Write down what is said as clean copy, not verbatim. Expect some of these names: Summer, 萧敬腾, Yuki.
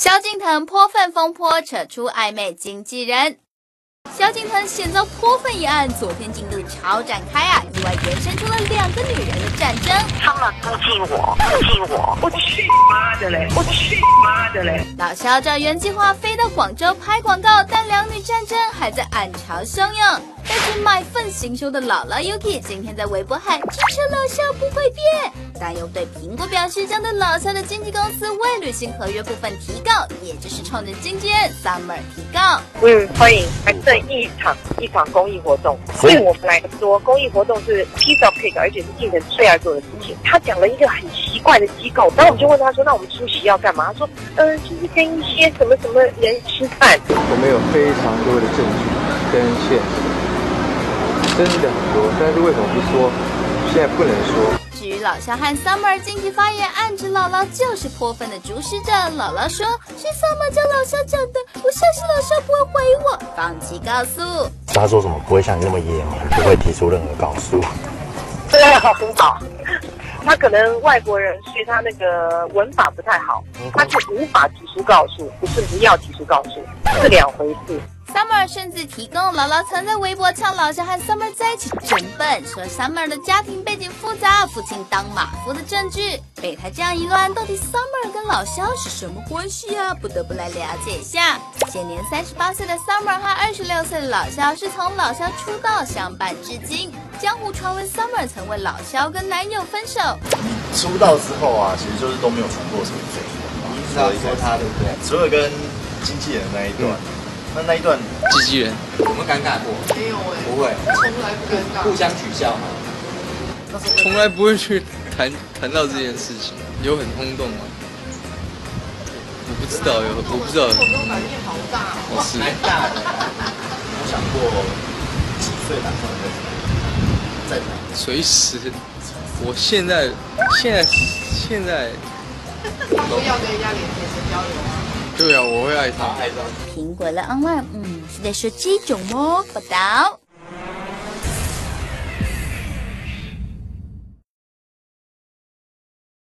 萧敬腾颇愤风波扯出暧昧经纪人，萧敬腾险遭泼粪一案，昨天进度超展开啊，意外延伸出了两个女人的战争。他们攻击我，我去妈的嘞，我去妈的嘞！老萧照原计划飞到广州拍广告，但两女战争还在暗潮汹涌。但是买粪行凶的姥姥 Yuki 今天在微博喊支持老萧不会变。 但又对苹果表示，将对老萧的经纪公司未履行合约部分提告，也就是冲着经纪人 Summer 提告。欢迎，反正一场公益活动，对我们来说，公益活动是 piece of cake， 而且是尽人最爱做的事情。他讲了一个很奇怪的机构，然后我们就问他说，那我们出席要干嘛？他说，就是跟一些什么什么人吃饭。我们有非常多的证据跟线索，真的很多，但是为什么不说？现在不能说。 至于老萧和 Summer 近期发言暗指姥姥就是泼粪的主使者，姥姥说是 Summer 教老萧讲的，我相信老萧不会怀疑我，放弃告诉。他说什么不会像你那么野蛮，不会提出任何告诉。对啊，很好。他可能外国人，所以他那个文法不太好，他就无法提出告诉，不是不要提出告诉，是两回事。 Summer 甚至提供姥姥曾在微博呛老萧和 Summer 在一起真笨，说 Summer 的家庭背景复杂，父亲当马夫的证据。被他这样一乱，到底 Summer 跟老萧是什么关系啊？不得不来了解一下。现年38岁的 Summer 和26岁的老萧是从老萧出道相伴至今。江湖传闻 Summer 曾为老萧跟男友分手。出道之后啊，其实就是都没有传过什么绯闻，一直到说他对不对？除了跟经纪人那一段。那一段经纪人，我们尴尬过？没有哎，不会，从来不尴尬，互相取笑嘛，从来不会去谈到这件事情，有很轰动吗？我不知道，我不知道。轰动反应好大，我是蛮大的。我想过几岁打算再谈？随时，我现在。他不要跟人家眼神交流。 对啊，我会爱他。苹果的 online， 是在说这种哦，报道。